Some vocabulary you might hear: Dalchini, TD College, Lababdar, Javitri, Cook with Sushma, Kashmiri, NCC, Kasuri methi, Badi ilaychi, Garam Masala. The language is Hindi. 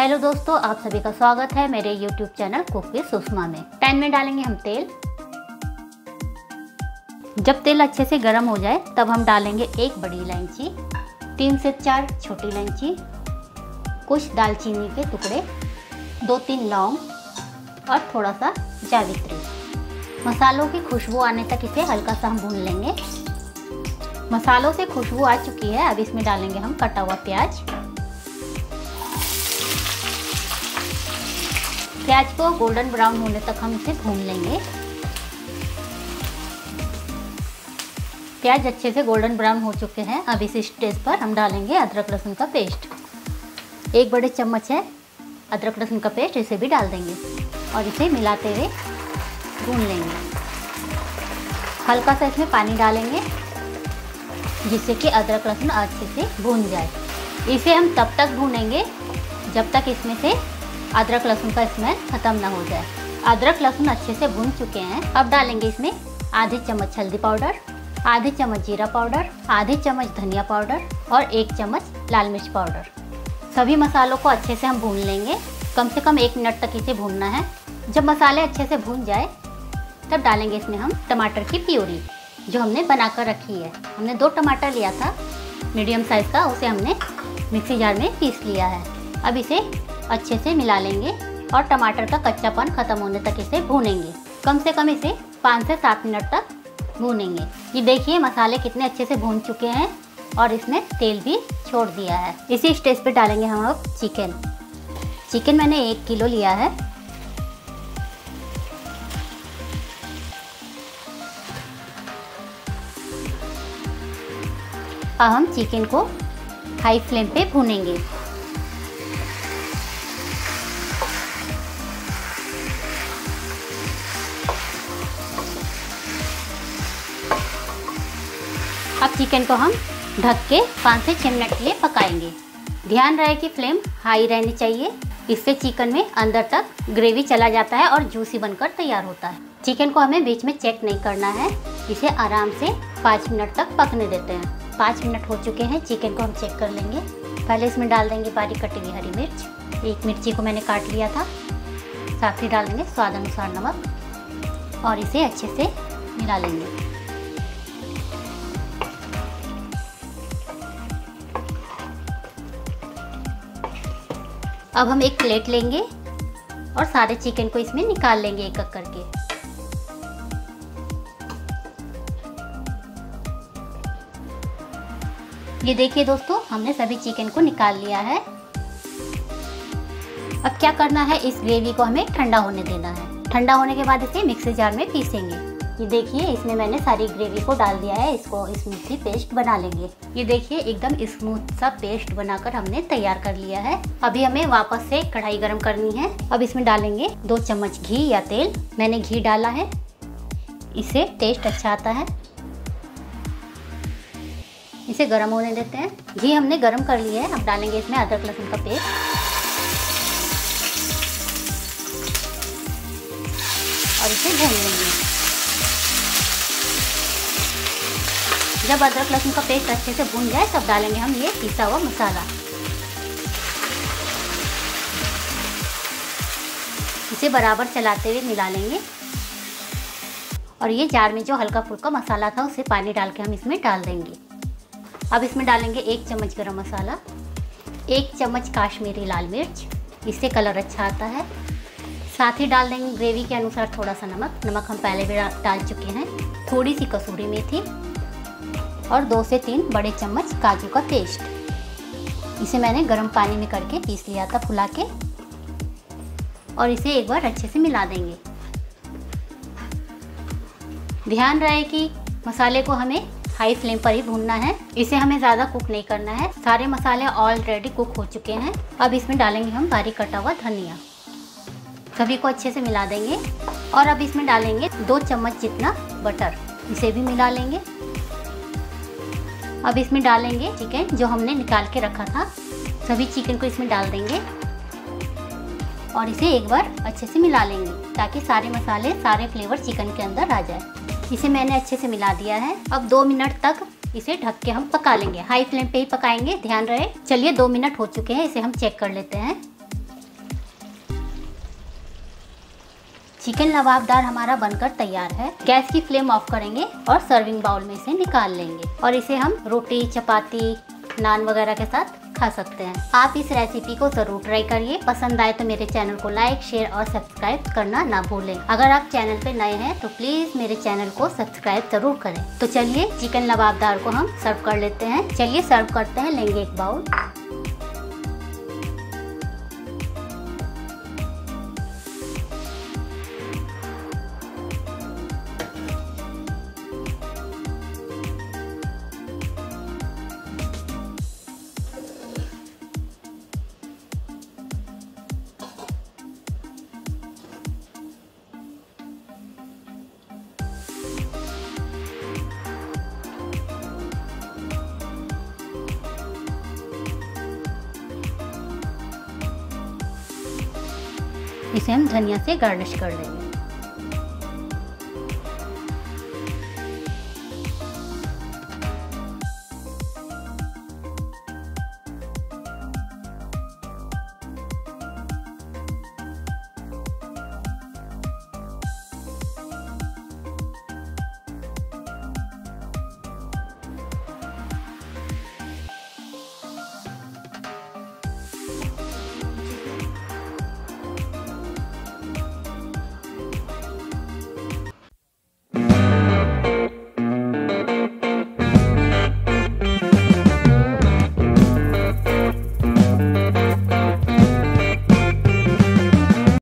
हेलो दोस्तों, आप सभी का स्वागत है मेरे YouTube channel cook with Sushma में। पैन में डालेंगे हम तेल। जब तेल अच्छे से गर्म हो जाए तब हम डालेंगे एक बड़ी इलायची, 3 से 4 छोटी इलायची, कुछ दालचीनी के टुकड़े, 2-3 लौंग और थोड़ा सा जावित्री। मसालों की खुशबू आने तक इसे हल्का सा हम भून लेंगे। मसालों से खुशबू आ चुकी है, अब इसमें डालेंगे हम कटा हुआ प्याज। प्याज को गोल्डन ब्राउन होने तक हम इसे भून लेंगे। प्याज अच्छे से गोल्डन ब्राउन हो चुके हैं, अब इस स्टेज पर हम डालेंगे अदरक लहसुन का पेस्ट। 1 बड़े चम्मच है अदरक लहसुन का पेस्ट, इसे भी डाल देंगे और इसे मिलाते हुए भून लेंगे। हल्का सा इसमें पानी डालेंगे जिससे कि अदरक लहसुन अच्छे से भून जाए। इसे हम तब तक भूनेंगे जब तक इसमें से अदरक लहसुन का स्मेल खत्म ना हो जाए। अदरक लहसुन अच्छे से भून चुके हैं, अब डालेंगे इसमें आधे चम्मच हल्दी पाउडर, आधे चम्मच जीरा पाउडर, आधे चम्मच धनिया पाउडर और 1 चम्मच लाल मिर्च पाउडर। सभी मसालों को अच्छे से हम भून लेंगे, कम से कम 1 मिनट तक इसे भूनना है। जब मसाले अच्छे से भून जाए तब डालेंगे इसमें हम टमाटर की प्यूरी जो हमने बना कर रखी है। हमने 2 टमाटर लिया था मीडियम साइज़ का, उसे हमने मिक्सी जार में पीस लिया है। अब इसे अच्छे से मिला लेंगे और टमाटर का कच्चापन खत्म होने तक इसे भूनेंगे। कम से कम इसे 5 से 7 मिनट तक भूनेंगे। ये देखिए मसाले कितने अच्छे से भून चुके हैं और इसमें तेल भी छोड़ दिया है। इसी स्टेज पे डालेंगे हम अब चिकन। मैंने 1 किलो लिया है। अब हम चिकन को हाई फ्लेम पे भूनेंगे। अब चिकन को हम ढक के 5 से 6 मिनट के लिए पकाएंगे। ध्यान रहे कि फ्लेम हाई रहनी चाहिए, इससे चिकन में अंदर तक ग्रेवी चला जाता है और जूसी बनकर तैयार होता है। चिकन को हमें बीच में चेक नहीं करना है, इसे आराम से 5 मिनट तक पकने देते हैं। 5 मिनट हो चुके हैं, चिकन को हम चेक कर लेंगे। पहले इसमें डाल देंगे बारीक कटी हुई हरी मिर्च। 1 मिर्ची को मैंने काट लिया था। साथ ही डाल देंगे स्वाद अनुसार नमक और इसे अच्छे से मिला लेंगे। अब हम 1 प्लेट लेंगे और सारे चिकन को इसमें निकाल लेंगे एक एक करके। ये देखिए दोस्तों, हमने सभी चिकन को निकाल लिया है। अब क्या करना है, इस ग्रेवी को हमें ठंडा होने देना है। ठंडा होने के बाद इसे मिक्सी जार में पीसेंगे। ये देखिए इसमें मैंने सारी ग्रेवी को डाल दिया है। इसको स्मूथली पेस्ट बना लेंगे। ये देखिए एकदम स्मूथ सा पेस्ट बनाकर हमने तैयार कर लिया है। अभी हमें वापस से कढ़ाई गर्म करनी है। अब इसमें डालेंगे 2 चम्मच घी या तेल। मैंने घी डाला है, इससे टेस्ट अच्छा आता है। इसे गर्म होने देते हैं। घी हमने गर्म कर लिया है। अब डालेंगे इसमें अदरक लहसुन का पेस्ट और इसे भून लेंगे। जब अदरक लहसुन का पेस्ट अच्छे से भून जाए तब डालेंगे हम ये पिसा हुआ मसाला। इसे बराबर चलाते हुए मिला लेंगे और ये जार में जो हल्का फुल्का मसाला था उसे पानी डाल के हम इसमें डाल देंगे। अब इसमें डालेंगे 1 चम्मच गरम मसाला, 1 चम्मच काश्मीरी लाल मिर्च, इससे कलर अच्छा आता है। साथ ही डाल देंगे ग्रेवी के अनुसार थोड़ा सा नमक। नमक हम पहले भी डाल चुके हैं। थोड़ी सी कसूरी मेथी और 2 से 3 बड़े चम्मच काजू का पेस्ट। इसे मैंने गर्म पानी में करके पीस लिया था फुला के, और इसे एक बार अच्छे से मिला देंगे। ध्यान रहे कि मसाले को हमें हाई फ्लेम पर ही भूनना है, इसे हमें ज़्यादा कुक नहीं करना है। सारे मसाले ऑलरेडी कुक हो चुके हैं। अब इसमें डालेंगे हम बारीक कटा हुआ धनिया। सभी को अच्छे से मिला देंगे और अब इसमें डालेंगे 2 चम्मच जितना बटर, इसे भी मिला लेंगे। अब इसमें डालेंगे चिकन जो हमने निकाल के रखा था, सभी चिकन को इसमें डाल देंगे और इसे एक बार अच्छे से मिला लेंगे ताकि सारे मसाले सारे फ्लेवर चिकन के अंदर आ जाए। इसे मैंने अच्छे से मिला दिया है। अब 2 मिनट तक इसे ढक के हम पका लेंगे। हाई फ्लेम पे ही पकाएंगे, ध्यान रहे। चलिए 2 मिनट हो चुके हैं, इसे हम चेक कर लेते हैं। चिकन लबाबदार हमारा बनकर तैयार है। गैस की फ्लेम ऑफ करेंगे और सर्विंग बाउल में इसे निकाल लेंगे और इसे हम रोटी, चपाती, नान वगैरह के साथ खा सकते हैं। आप इस रेसिपी को जरूर ट्राई करिए। पसंद आए तो मेरे चैनल को लाइक, शेयर और सब्सक्राइब करना ना भूलें। अगर आप चैनल पे नए हैं तो प्लीज मेरे चैनल को सब्सक्राइब जरूर करें। तो चलिए चिकन लबाबदार को हम सर्व कर लेते हैं। चलिए सर्व करते हैं, लेंगे एक बाउल। इसे हम धनिया से गार्निश कर लेंगे।